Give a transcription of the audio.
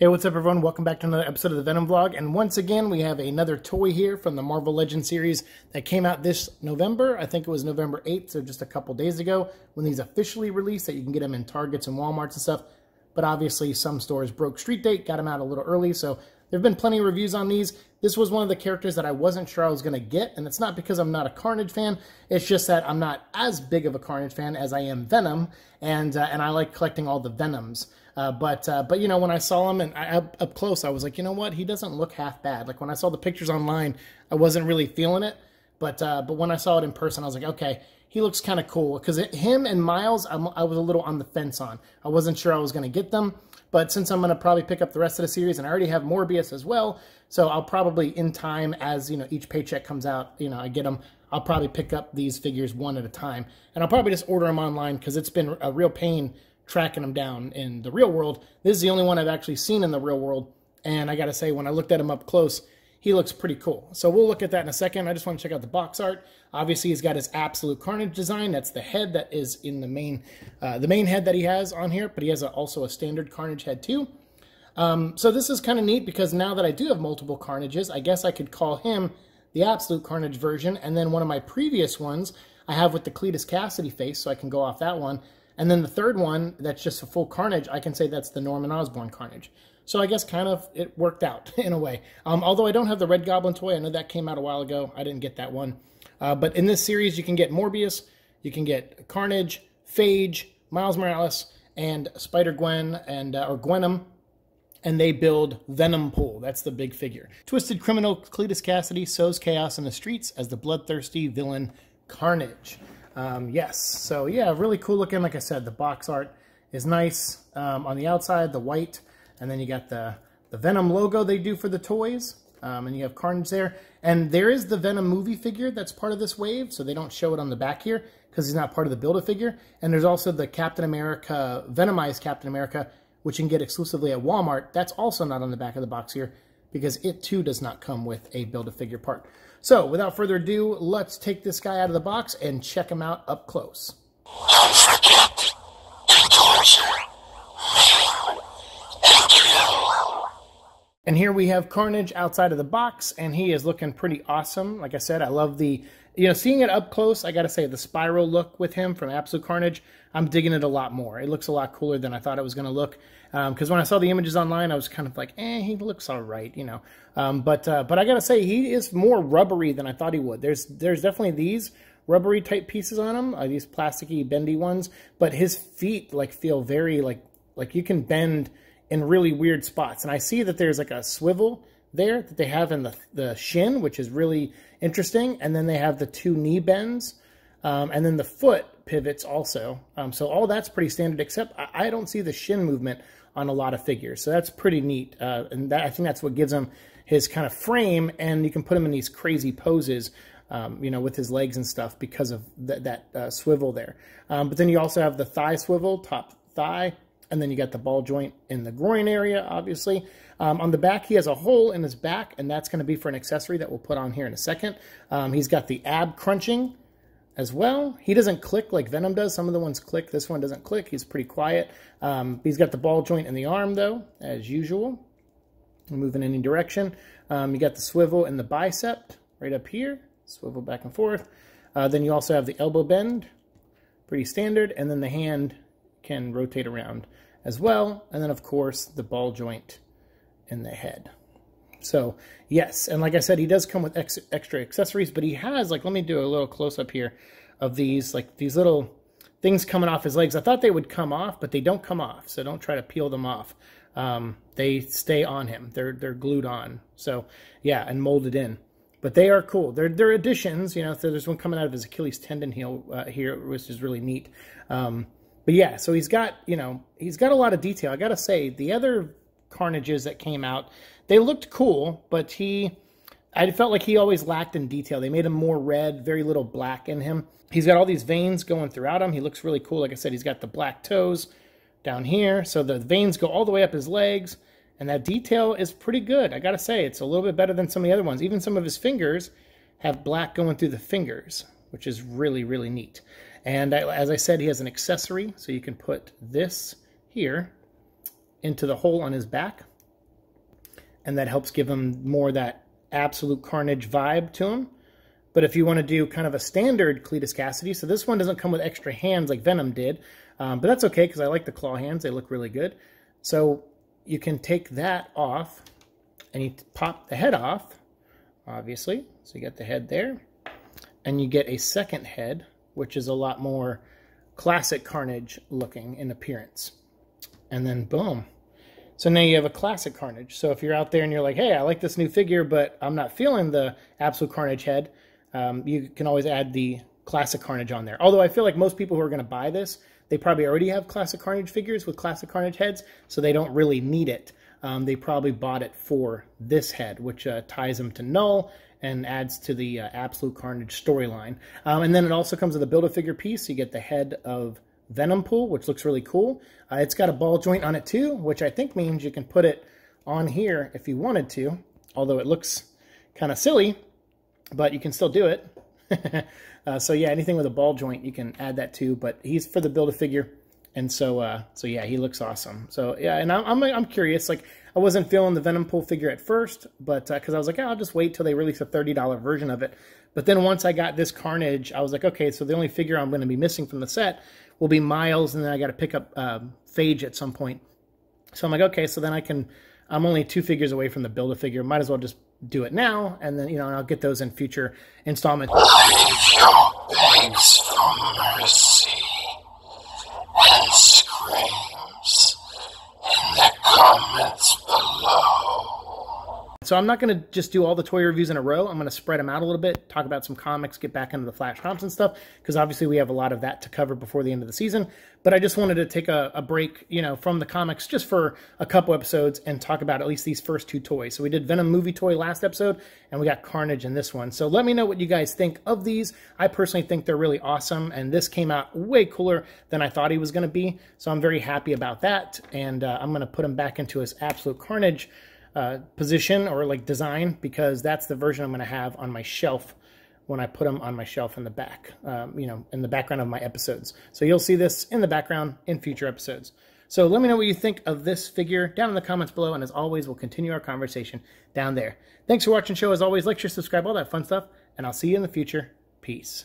Hey, what's up everyone? Welcome back to another episode of the Venom Vlog, and once again we have another toy here from the Marvel Legends series that came out this November. I think it was November 8th, so just a couple days ago, when these officially released, that you can get them in Targets and Walmarts and stuff, but obviously some stores broke street date, got them out a little early, so there have been plenty of reviews on these. This was one of the characters that I wasn't sure I was going to get, and it's not because I'm not a Carnage fan, it's just that I'm not as big of a Carnage fan as I am Venom, and I like collecting all the Venoms. But you know, when I saw him and up close, I was like, you know what? He doesn't look half bad. Like when I saw the pictures online, I wasn't really feeling it. But when I saw it in person, I was like, okay, he looks kind of cool. Because him and Miles, I was a little on the fence on. I wasn't sure I was going to get them. But since I'm going to probably pick up the rest of the series, and I already have Morbius as well, so I'll probably in time, as you know, each paycheck comes out, you know, I get them. I'll probably pick up these figures one at a time, and I'll probably just order them online because it's been a real pain tracking them down in the real world. This is the only one I've actually seen in the real world, and I gotta say, when I looked at him up close, he looks pretty cool. So we'll look at that in a second. I just want to check out the box art. Obviously, he's got his Absolute Carnage design. That's the head that is in the main head that he has on here, but he has also a standard Carnage head too. So this is kind of neat because now that I do have multiple Carnages, I guess I could call him the Absolute Carnage version, and then one of my previous ones I have with the Cletus Kasady face, so I can go off that one. And then the third one, that's just a full Carnage, I can say that's the Norman Osborn Carnage. So I guess kind of it worked out in a way. Although I don't have the Red Goblin toy. I know that came out a while ago. I didn't get that one. But in this series, you can get Morbius, you can get Carnage, Phage, Miles Morales, and Spider-Gwen, or Gwenum. And they build Venom Pool. That's the big figure. Twisted criminal Cletus Kasady sows chaos in the streets as the bloodthirsty villain Carnage. Yes, so yeah, really cool looking. Like I said, the box art is nice. On the outside, the white, and then you got the Venom logo they do for the toys, and you have Carnage there. And there is the Venom movie figure that's part of this wave, so they don't show it on the back here because he's not part of the Build-A-Figure. And there's also the Captain America, Venomized Captain America, which you can get exclusively at Walmart. That's also not on the back of the box here, because it too does not come with a Build-A-Figure part. So, without further ado, let's take this guy out of the box and check him out up close. Don't forget to torture me and you. And here we have Carnage outside of the box, and he is looking pretty awesome. Like I said, I love the, you know, seeing it up close, I gotta say, the spiral look with him from Absolute Carnage, I'm digging it a lot more. It looks a lot cooler than I thought it was gonna look. Because when I saw the images online, I was kind of like, eh, he looks all right, you know. But I gotta say, he is more rubbery than I thought he would. There's definitely these rubbery type pieces on him, these plasticky, bendy ones. But his feet like feel very like you can bend in really weird spots. And I see that there's like a swivel there that they have in the shin, which is really interesting, and then they have the two knee bends, and then the foot pivots also, so all that's pretty standard, except I don't see the shin movement on a lot of figures, so that's pretty neat, and I think that's what gives him his kind of frame, and you can put him in these crazy poses, you know, with his legs and stuff because of that swivel there, but then you also have the thigh swivel, top thigh, and then you got the ball joint in the groin area, obviously. On the back, he has a hole in his back, and that's going to be for an accessory that we'll put on here in a second. He's got the ab crunching as well. He doesn't click like Venom does. Some of the ones click. This one doesn't click. He's pretty quiet. He's got the ball joint in the arm, though, as usual. Move in any direction. You got the swivel in the bicep right up here. Swivel back and forth. Then you also have the elbow bend. Pretty standard. And then the hand can rotate around as well, and then of course the ball joint in the head. So yes, and like I said, he does come with extra accessories, but he has, like, let me do a little close-up here of these, like, these little things coming off his legs. I thought they would come off, but they don't come off, so don't try to peel them off. They stay on him. They're glued on, so yeah, and molded in. But they are cool. They're additions, you know. So there's one coming out of his Achilles tendon heel here, which is really neat. But yeah, so he's got, you know, he's got a lot of detail. I got to say, the other Carnages that came out, they looked cool, but I felt like he always lacked in detail. They made him more red, very little black in him. He's got all these veins going throughout him. He looks really cool. Like I said, he's got the black toes down here. So the veins go all the way up his legs, and that detail is pretty good. I got to say, it's a little bit better than some of the other ones. Even some of his fingers have black going through the fingers, which is really, really neat. And as I said, he has an accessory, so you can put this here into the hole on his back, and that helps give him more that Absolute Carnage vibe to him. But if you want to do kind of a standard Cletus Kasady, so this one doesn't come with extra hands like Venom did, but that's okay because I like the claw hands. They look really good. So you can take that off and you pop the head off, obviously. So you got the head there, and you get a second head, which is a lot more classic Carnage looking in appearance. And then boom. So now you have a classic Carnage. So if you're out there and you're like, hey, I like this new figure, but I'm not feeling the Absolute Carnage head, you can always add the classic Carnage on there. Although I feel like most people who are going to buy this, they probably already have classic Carnage figures with classic Carnage heads, so they don't really need it. They probably bought it for this head, which ties them to Null and adds to the Absolute Carnage storyline. And then it also comes with a Build-A-Figure piece. So you get the head of Venom Pool, which looks really cool. It's got a ball joint on it too, which I think means you can put it on here if you wanted to, although it looks kind of silly, but you can still do it. So yeah, anything with a ball joint, you can add that too, but he's for the Build-A-Figure. And so, yeah, he looks awesome. So yeah, and I'm curious, like I wasn't feeling the Venom Pool figure at first, but cause I was like, oh, I'll just wait till they release a $30 version of it. But then once I got this Carnage, I was like, okay, so the only figure I'm going to be missing from the set will be Miles. And then I got to pick up, Phage at some point. So I'm like, okay, so then I'm only two figures away from the Build-A-Figure. Might as well just do it now. And then, you know, and I'll get those in future installments. And screams in the comments below. So I'm not going to just do all the toy reviews in a row. I'm going to spread them out a little bit, talk about some comics, get back into the Flash Thompson stuff, because obviously we have a lot of that to cover before the end of the season. But I just wanted to take a break, you know, from the comics just for a couple episodes and talk about at least these first two toys. So we did Venom Movie Toy last episode, and we got Carnage in this one. So let me know what you guys think of these. I personally think they're really awesome, and this came out way cooler than I thought he was going to be. So I'm very happy about that, and I'm going to put him back into his Absolute Carnage position, or like design, because that's the version I'm going to have on my shelf when I put them on my shelf in the back, you know, in the background of my episodes. So you'll see this in the background in future episodes. So let me know what you think of this figure down in the comments below, and as always, we'll continue our conversation down there. Thanks for watching the show. As always, like, share, subscribe, all that fun stuff, and I'll see you in the future. Peace.